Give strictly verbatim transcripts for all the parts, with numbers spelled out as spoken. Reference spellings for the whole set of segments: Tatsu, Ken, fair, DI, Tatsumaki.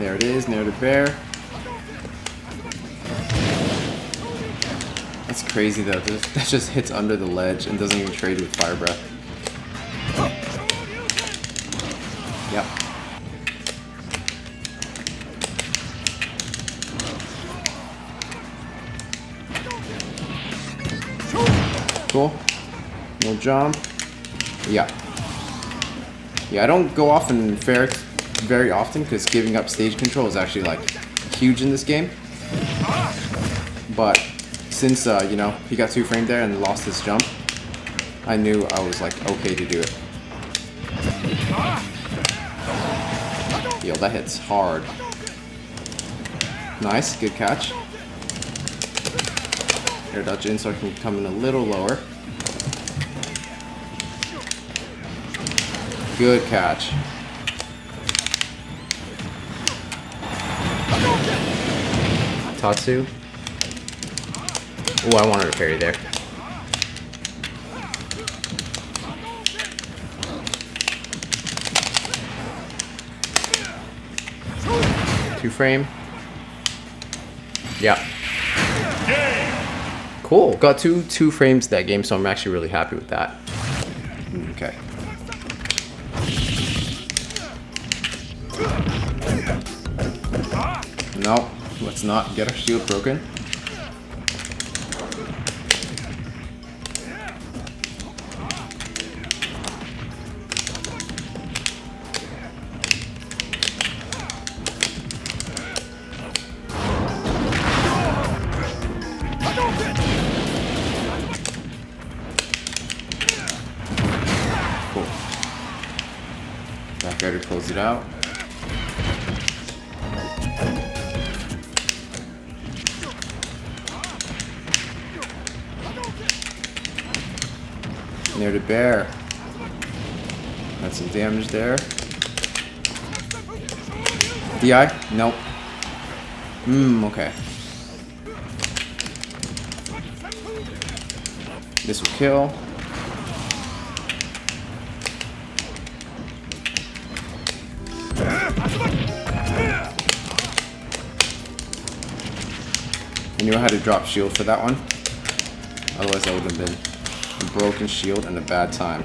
There it is, Narrative Bear. That's crazy though, that just hits under the ledge and doesn't even trade with Fire Breath. Yep. Cool. No jump. Yeah. Yeah, I don't go off in fair very often because giving up stage control is actually like huge in this game. But since uh, you know, he got two framed there and lost his jump, I knew I was like okay to do it. Yo, that hits hard. Nice, good catch. Air dodge in so I can come in a little lower. Good catch. Tatsu. Oh, I wanted to parry there. Two frame. Yeah. Cool. Got two two frames that game, so I'm actually really happy with that. Okay. No, let's not get our shield broken. Cool. Back there to close it out. Near to bear. Got some damage there. D I? Nope. Mmm, okay. This will kill. I knew I had to drop shield for that one. Otherwise I would have been a broken shield and a bad time.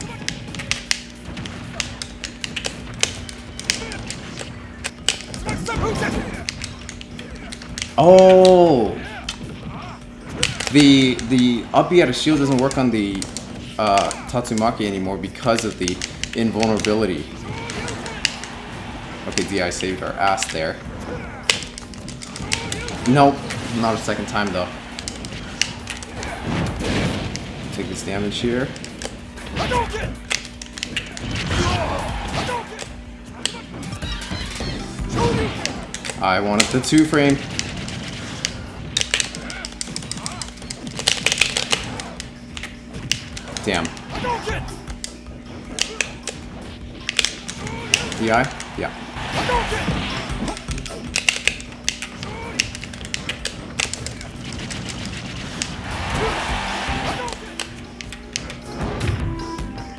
Oh! The the up B out of shield doesn't work on the uh, Tatsumaki anymore because of the invulnerability. Okay, D I saved our ass there. Nope, not a second time though. Take this damage here. I wanted the two frame. Damn. D I? Yeah.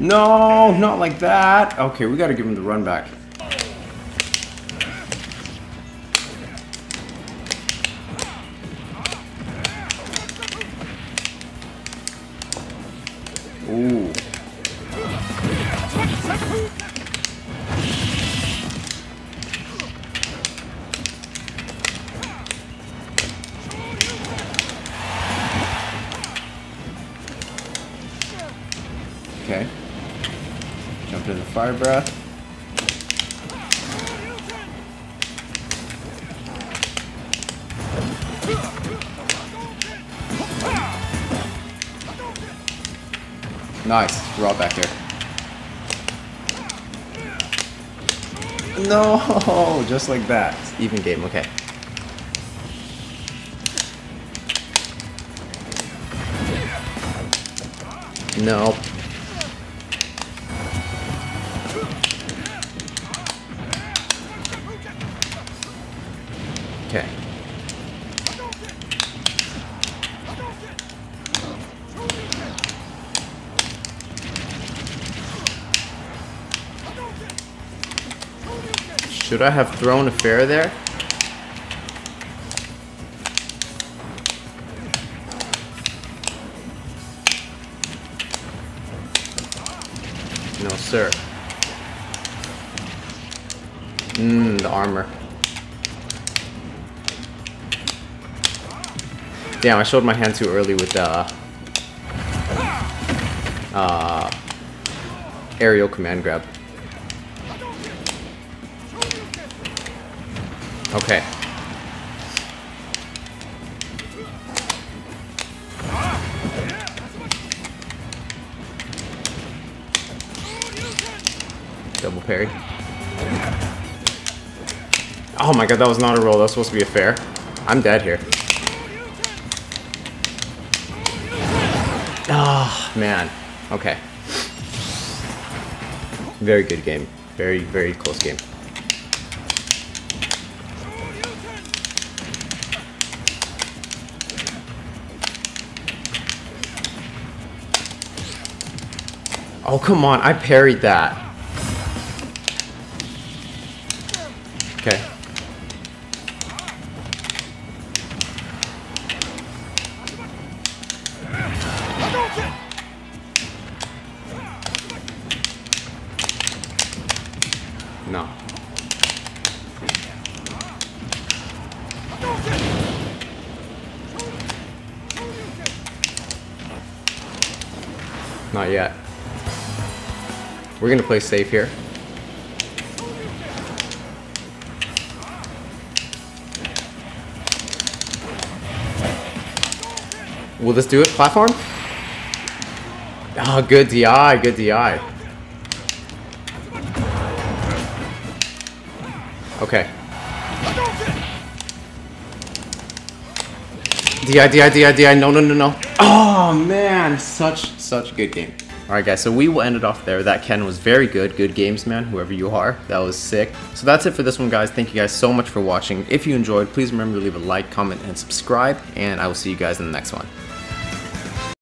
No, not like that. Okay, we gotta give him the run back. Ooh. Okay. Jump into fire breath. Nice, raw back here. No, just like that. Even game, okay. No. Okay. Should I have thrown a fair there? No, sir. Mmm, the armor. Damn, I showed my hand too early with uh, uh, aerial command grab. Okay. Double parry. Oh my god, that was not a roll. That was supposed to be a fair. I'm dead here. Ah, oh, man. Okay. Very good game. Very, very close game. Oh, come on. I parried that. Okay. No. Not yet. We're gonna play safe here. Will this do it? Platform? Oh, good D I, good D I. Okay. D I, D I, D I, D I, no, no, no, no. Oh, man, such, such good game. Alright guys, so we will end it off there. That Ken was very good. Good games, man, whoever you are. That was sick. So that's it for this one, guys. Thank you guys so much for watching. If you enjoyed, please remember to leave a like, comment, and subscribe. And I will see you guys in the next one.